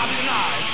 cannot be denied.